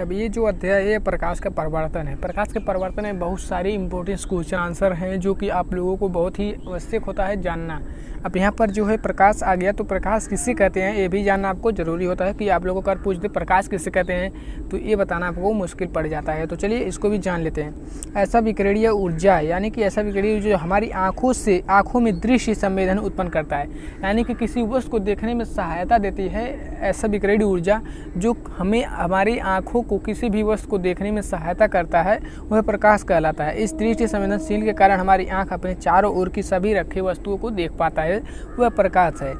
अब ये जो अध्याय है प्रकाश का परिवर्तन है। प्रकाश के परिवर्तन में बहुत सारी इंपॉर्टेंट क्वेश्चन आंसर हैं जो कि आप लोगों को बहुत ही आवश्यक होता है जानना। अब यहाँ पर जो है प्रकाश आ गया, तो प्रकाश किसे कहते हैं ये भी जानना आपको ज़रूरी होता है कि आप लोगों को अगर पूछ दे प्रकाश किसे कहते हैं तो ये बताना आपको मुश्किल पड़ जाता है। तो चलिए इसको भी जान लेते हैं। ऐसा विकिरणीय ऊर्जा यानी कि ऐसा विकिरणीय जो हमारी आँखों में दृश्य संवेदन उत्पन्न करता है, यानी कि किसी वस्तु को देखने में सहायता देती है। ऐसा विकिरणीय ऊर्जा जो हमें हमारी आँखों को किसी भी वस्तु को देखने में सहायता करता है वह प्रकाश कहलाता है। इस दृष्टि संवेदनशील के कारण हमारी आँख अपने चारों ओर की सभी रखी वस्तुओं को देख पाता है, वह प्रकाश है।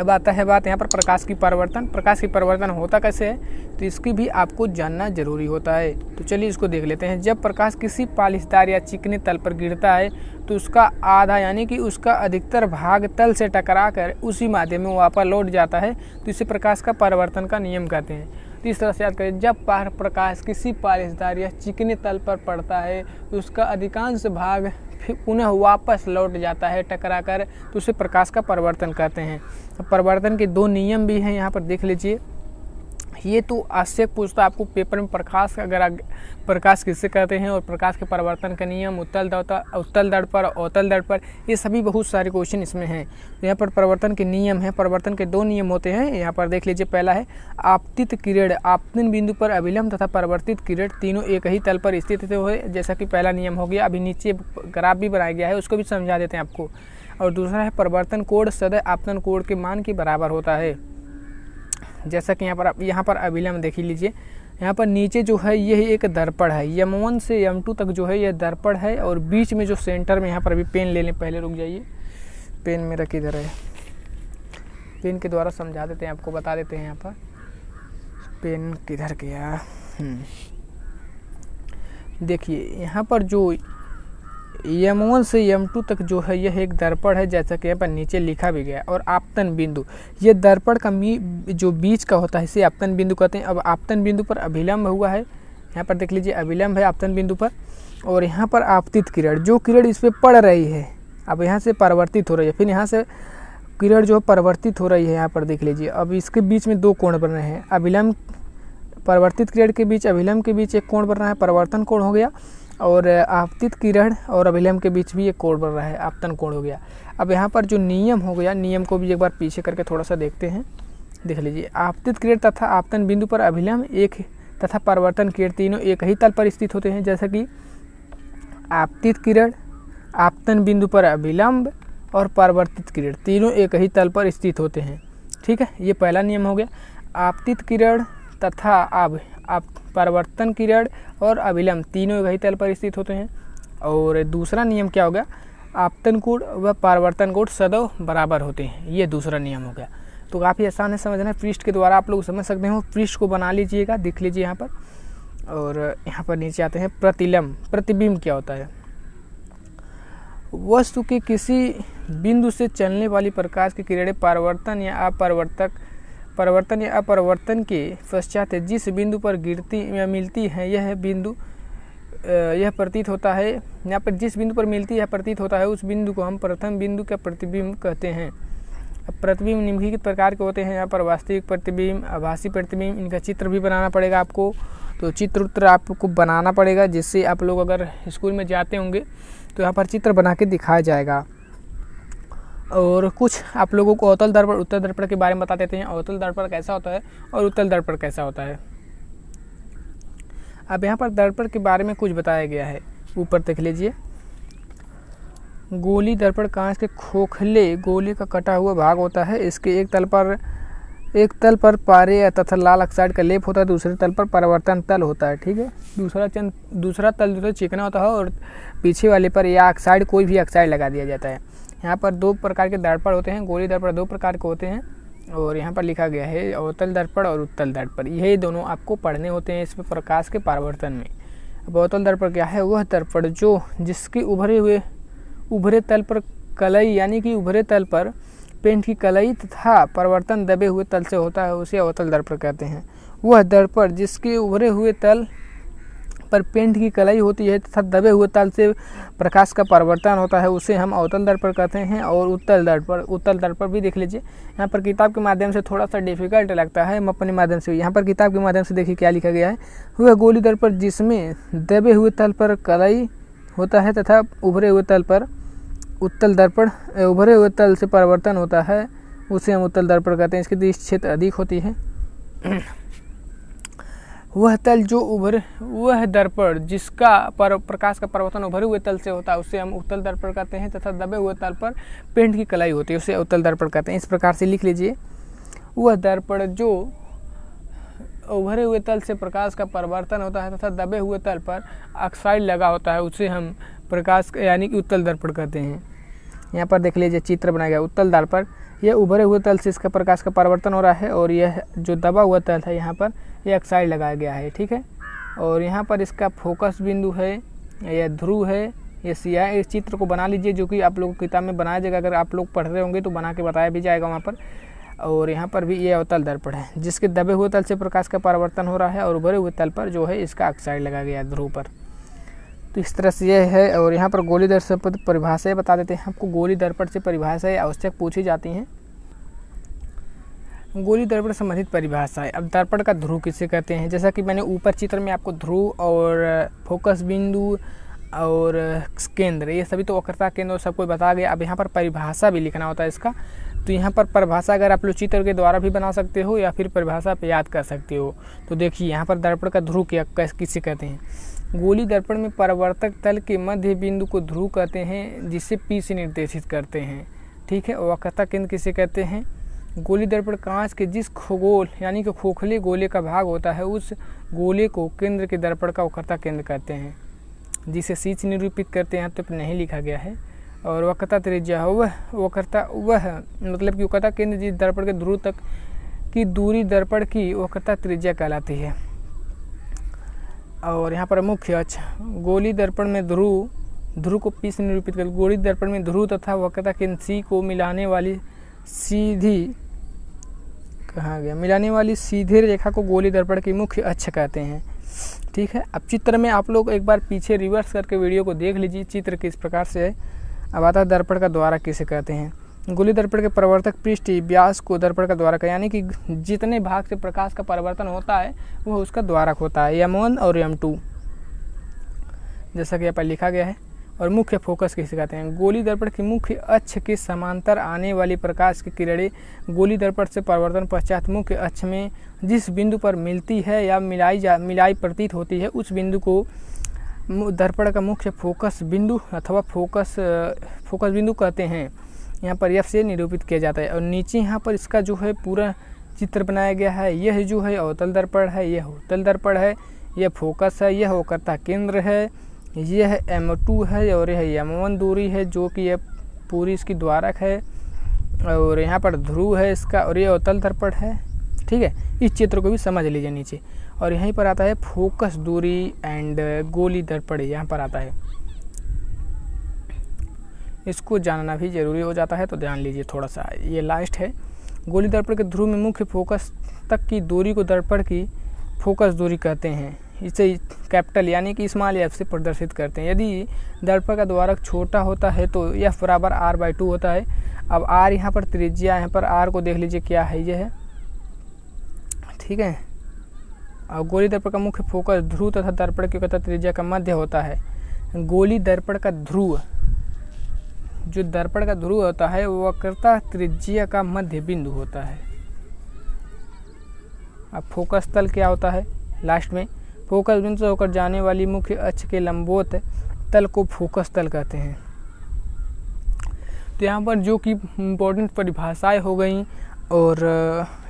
अब आता है बात यहाँ पर प्रकाश की परिवर्तन। प्रकाश की परिवर्तन होता कैसे है तो इसकी भी आपको जानना जरूरी होता है। तो चलिए इसको देख लेते हैं। जब प्रकाश किसी पालिशदार या चिकने तल पर गिरता है तो उसका आधा यानी कि उसका अधिकतर भाग तल से टकरा कर उसी माध्यम में वापस लौट जाता है, तो इसे प्रकाश का परिवर्तन का नियम कहते हैं। तो इस तरह से याद करें, जब प्रकाश किसी पालिशदार या चिकने तल पर पड़ता है तो उसका अधिकांश भाग फिर पुनः वापस लौट जाता है टकरा कर, तो उसे प्रकाश का परिवर्तन कहते हैं। तो परिवर्तन के दो नियम भी हैं, यहाँ पर देख लीजिए। ये तो आवश्यक पूछता आपको पेपर में प्रकाश का, अगर प्रकाश किससे कहते हैं और प्रकाश के परिवर्तन का नियम, उत्तल दर्पण पर अवतल दर्पण पर, ये सभी बहुत सारे क्वेश्चन इसमें हैं। यहाँ पर परिवर्तन के नियम हैं। परिवर्तन के दो नियम होते हैं, यहाँ पर देख लीजिए। पहला है आपतित किरण, आपतन बिंदु पर अभिलंब तथा परिवर्तित किरण तीनों एक ही तल पर स्थित हुए, जैसा कि पहला नियम हो गया। अभी नीचे ग्राफ भी बनाया गया है, उसको भी समझा देते हैं आपको। और दूसरा है परिवर्तन कोण सदैव आपतन कोण के मान के बराबर होता है, जैसा कि यहाँ पर आप अभिलंब देख लीजिए। यहाँ पर नीचे जो है यह एक दर्पण है, यम1 से यम2 तक जो है यह दर्पण है, और बीच में जो सेंटर में यहाँ पर अभी पेन ले लें, पहले रुक जाइए, पेन मेरा किधर है, पेन के द्वारा समझा देते हैं आपको, बता देते हैं यहाँ पर पेन किधर गया। देखिए यहाँ पर जो यम1 से यम2 तक जो है यह एक दर्पण है, जैसा कि यहाँ पर नीचे लिखा भी गया। और आपतन बिंदु, यह दर्पण का जो बीच का होता है इसे आपतन बिंदु कहते हैं। अब आपतन बिंदु पर अभिलंब हुआ है, यहाँ पर देख लीजिए अभिलंब है आपतन बिंदु पर। और यहाँ पर आपतित किरण, जो किरण इस पर पड़ रही है, अब यहाँ से परिवर्तित हो रही है, फिर यहाँ से किरण जो है परिवर्तित हो रही है, यहाँ पर देख लीजिए। अब इसके बीच में दो कोण बन रहे हैं, अभिलंब परिवर्तित किरण के बीच अभिलंब के बीच एक कोण बन रहा है, परिवर्तन कोण हो गया। और आपतित किरण और अभिलंब के बीच भी एक कोण बन रहा है, आपतन कोण हो गया। अब यहाँ पर जो नियम हो गया, नियम को भी एक बार पीछे करके थोड़ा सा देखते हैं, देख लीजिए। आपतित किरण तथा आपतन बिंदु पर अभिलंब एक तथा परिवर्तन किरण तीनों एक ही तल पर स्थित होते हैं, जैसा कि आपतित किरण, आपतन बिंदु पर अभिलंब और परिवर्तित किरण तीनों एक ही तल पर स्थित होते हैं। ठीक है, ये पहला नियम हो गया। आपतित किरण तथा परिवर्तन किरण और अभिलंब तीनों एक ही तल पर स्थित होते हैं। और दूसरा नियम क्या होगा, आपतन कोण व परिवर्तन कोण सदैव बराबर होते हैं, ये दूसरा नियम हो गया। तो काफ़ी आसान है समझना, पृष्ठ के द्वारा आप लोग समझ सकते हो। पृष्ठ को बना लीजिएगा, दिख लीजिए यहाँ पर। और यहाँ पर नीचे आते हैं प्रतिलंब। प्रतिबिंब क्या होता है, वस्तु के किसी बिंदु से चलने वाली प्रकाश की किरणें परिवर्तन या अपरिवर्तन के पश्चात जिस बिंदु पर गिरती या मिलती है यह बिंदु यह प्रतीत होता है, यहाँ पर जिस बिंदु पर मिलती है प्रतीत होता है, उस बिंदु को हम प्रथम बिंदु का प्रतिबिंब कहते हैं। प्रतिबिंब निम्नलिखित प्रकार के होते हैं, यहाँ पर वास्तविक प्रतिबिंब, आभासी प्रतिबिंब, इनका चित्र भी बनाना पड़ेगा आपको। तो चित्र उत्तर आपको बनाना पड़ेगा, जिससे आप लोग अगर स्कूल में जाते होंगे तो यहाँ पर चित्र बना के दिखाया जाएगा। और कुछ आप लोगों को अवतल दर्पण उत्तल दर्पण के बारे में बता देते हैं, अवतल दर्पण कैसा होता है और उत्तल दर्पण कैसा होता है। अब यहाँ पर दर्पण के बारे में कुछ बताया गया है, ऊपर देख लीजिए। गोली दर्पण कांच के खोखले गोले का कटा हुआ भाग होता है, इसके एक तल पर पारे तथा लाल ऑक्साइड का लेप होता है, दूसरे तल पर परिवर्तन तल होता है। ठीक है, दूसरा तल जो है चिकना होता है और पीछे वाले पर या ऑक्साइड कोई भी ऑक्साइड लगा दिया जाता है। यहाँ पर दो प्रकार के दर्पण होते हैं, गोली दर्पण दो प्रकार के होते हैं। और यहाँ पर लिखा गया है अवतल दर्पण और उत्तल दर्पण, यही दोनों आपको पढ़ने होते हैं इसमें प्रकाश के परिवर्तन में। अब अवतल दर्पण क्या है, वह दर्पण जो जिसके उभरे तल पर कलई यानी कि उभरे तल पर पेंट की कलई तथा परिवर्तन दबे हुए तल से होता है, उसे अवतल दर्पण कहते हैं। वह दर्पण जिसके उभरे हुए तल पर पेंट की कलाई होती है तथा दबे हुए तल से प्रकाश का परिवर्तन होता है, उसे हम अवतल दर्पण पर कहते हैं। और उत्तल दर्पण पर भी देख लीजिए, यहाँ पर किताब के माध्यम से थोड़ा सा डिफिकल्ट लगता है, हम अपने माध्यम से यहाँ पर किताब के माध्यम से देखिए क्या लिखा गया है। वह गोली दर्पण जिसमें दबे हुए तल पर कलाई होता है तथा उभरे हुए तल पर उत्तल दर्पण उभरे हुए तल से परिवर्तन होता है, उसे हम उत्तल दर्पण कहते हैं। इसकी दृष्टि क्षेत्र अधिक होती है। वह दर्पण जिसका प्रकाश का परिवर्तन उभरे हुए तल से होता है, उसे हम उत्तल दर्पण कहते हैं तथा दबे हुए तल पर पेंट की कलाई होती है, उसे उत्तल दर्पण कहते हैं। इस प्रकार से लिख लीजिए, वह दर्पण जो उभरे हुए तल से प्रकाश का परिवर्तन होता है तथा दबे हुए तल पर ऑक्साइड लगा होता है, उसे हम प्रकाश यानी कि उत्तल दर्पण कहते हैं। यहाँ पर देख लीजिए चित्र बनाया गया उत्तल दर्पण, यह उभरे हुए तल से इसका प्रकाश का परिवर्तन हो रहा है और यह जो दबा हुआ तल है यहाँ पर यह ऑक्साइड लगाया गया है, ठीक है। और यहाँ पर इसका फोकस बिंदु है, यह ध्रुव है, यह सिया। इस चित्र को बना लीजिए जो कि आप लोगों को किताब में बनाया जाएगा, अगर आप लोग पढ़ रहे होंगे तो बना के बताया भी जाएगा वहाँ पर। और यहाँ पर भी यह अवतल दर्पण है जिसके दबे हुए तल से प्रकाश का परिवर्तन हो रहा है और उभरे हुए तल पर जो है इसका ऑक्साइड लगाया गया ध्रुव पर। तो इस तरह से यह है। और यहाँ पर गोली दर्पण पर परिभाषाएँ बता देते हैं आपको। गोली दर्पण से परिभाषाएँ आवश्यक पूछी जाती हैं। गोली दर्पण संबंधित परिभाषाएँ। अब दर्पण का ध्रुव किसे कहते हैं? जैसा कि मैंने ऊपर चित्र में आपको ध्रुव और फोकस बिंदु और केंद्र, ये सभी तो वक्रता केंद्र और सब कुछ बता गया। अब यहाँ पर परिभाषा भी लिखना होता है इसका। तो यहाँ पर परिभाषा अगर आप लोग चित्र के द्वारा भी बना सकते हो या फिर परिभाषा पे याद कर सकते हो। तो देखिए यहाँ पर दर्पण का ध्रुव क्या किसे कहते हैं? गोली दर्पण में परावर्तक तल के मध्य बिंदु को ध्रुव कहते हैं जिसे P से निर्देशित करते हैं, ठीक है। वक्रता केंद्र किसे कहते हैं? गोली दर्पण कांच के जिस खगोल यानी कि खोखले गोले का भाग होता है उस गोले को केंद्र के दर्पण का वक्रता केंद्र कहते हैं, जिसे C से निरूपित करते हैं। तो नहीं लिखा गया है। और वक्रता त्रिज्या हो वह मतलब कि वक्रता केंद्र जिस दर्पण के ध्रुव तक की दूरी दर्पण की वक्रता त्रिज्या कहलाती है। और यहाँ पर मुख्य अक्ष गोली दर्पण में ध्रुव को P से निरूपित कर। गोली दर्पण में ध्रुव तथा वक्रता केंद्र C को मिलाने वाली सीधे रेखा को गोली दर्पण की मुख्य अक्ष कहते हैं, ठीक है। अब चित्र में आप लोग एक बार पीछे रिवर्स करके वीडियो को देख लीजिए चित्र किस प्रकार से है। अब आता है दर्पण का द्वारा किसे कहते हैं? गोली दर्पण के परावर्तक पृष्ठ व्यास को दर्पण का द्वारक, यानी कि जितने भाग से प्रकाश का परिवर्तन होता है वह उसका द्वारक होता है, M1 और M2 जैसा कि यहाँ पर लिखा गया है। और मुख्य फोकस किसे कहते हैं? गोली दर्पण की मुख्य अक्ष के समांतर आने वाली प्रकाश की किरणें गोली दर्पण से परिवर्तन पश्चात मुख्य अक्ष में जिस बिंदु पर मिलती है या मिलाई प्रतीत होती है उस बिंदु को दर्पण का मुख्य फोकस बिंदु अथवा फोकस बिंदु कहते हैं। यहाँ पर F से निरूपित किया जाता है। और नीचे यहाँ पर इसका जो है पूरा चित्र बनाया गया है। यह जो है अवतल दर्पण है, यह उत्तल दर्पण है, यह फोकस है, यह वक्रता केंद्र है, यह M2 है और यह M1 दूरी है जो कि यह पूरी इसकी द्वारक है। और यहाँ पर ध्रुव है इसका और यह अवतल दर्पण है, ठीक है। इस चित्र को भी समझ लीजिए नीचे। और यहीं पर आता है फोकस दूरी एंड गोली दर्पण, यहाँ पर आता है, इसको जानना भी जरूरी हो जाता है तो ध्यान लीजिए थोड़ा सा। ये लास्ट है गोली दर्पण के ध्रुव में मुख्य फोकस तक की दूरी को दर्पण की फोकस दूरी कहते हैं। इसे कैपिटल यानी कि स्मॉल एफ से प्रदर्शित करते हैं। यदि दर्पण का द्वारक छोटा होता है तो F बराबर R/2 होता है। अब R यहाँ पर त्रिज्या, यहाँ पर R को देख लीजिए क्या है, यह है, ठीक है। और गोली दर्पण का मुख्य फोकस ध्रुव तथा दर्पण की वक्रता त्रिज्या का मध्य होता है। गोली दर्पण का ध्रुव, जो दर्पण का ध्रुव होता है वो वक्रता त्रिज्या का मध्य बिंदु होता है। अब फोकस तल क्या होता है? लास्ट में फोकस बिंदु से होकर जाने वाली मुख्य अक्ष के लंबवत तल को फोकस तल कहते हैं। तो यहाँ पर जो कि इम्पोर्टेंट परिभाषाएँ हो गई और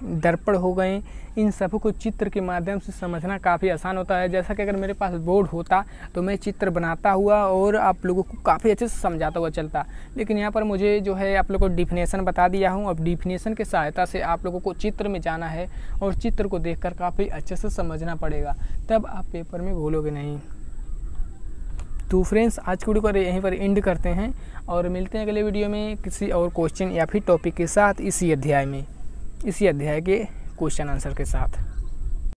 दर्पण हो गए, इन सब को चित्र के माध्यम से समझना काफ़ी आसान होता है। जैसा कि अगर मेरे पास बोर्ड होता तो मैं चित्र बनाता हुआ और आप लोगों को काफ़ी अच्छे से समझाता हुआ चलता, लेकिन यहाँ पर मुझे जो है आप लोगों को डिफिनेशन बता दिया हूँ। अब डिफिनेशन के सहायता से आप लोगों को चित्र में जाना है और चित्र को देखकर काफ़ी अच्छे से समझना पड़ेगा, तब आप पेपर में भूलोगे नहीं। तो फ्रेंड्स, आज की वीडियो को यहीं पर एंड करते हैं और मिलते हैं अगले वीडियो में किसी और क्वेश्चन या फिर टॉपिक के साथ, इसी अध्याय के क्वेश्चन आंसर के साथ।